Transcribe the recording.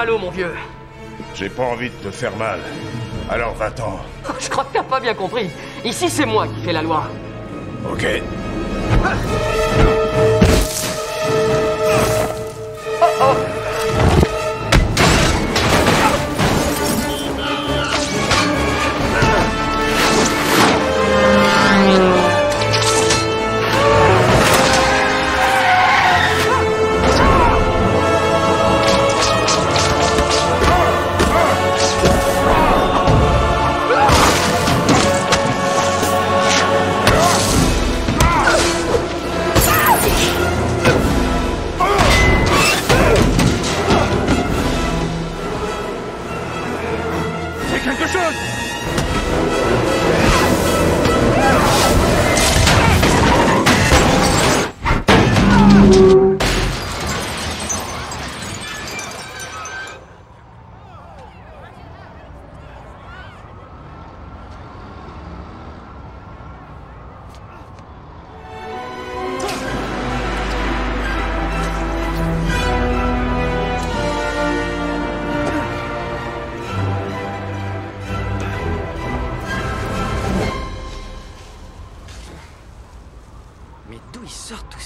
à l'eau, mon vieux. J'ai pas envie de te faire mal. Alors va-t'en. Oh, je crois que t'as pas bien compris. Ici, c'est moi qui fais la loi. Ok. Ah. Oh, oh. Mais d'où ils sortent?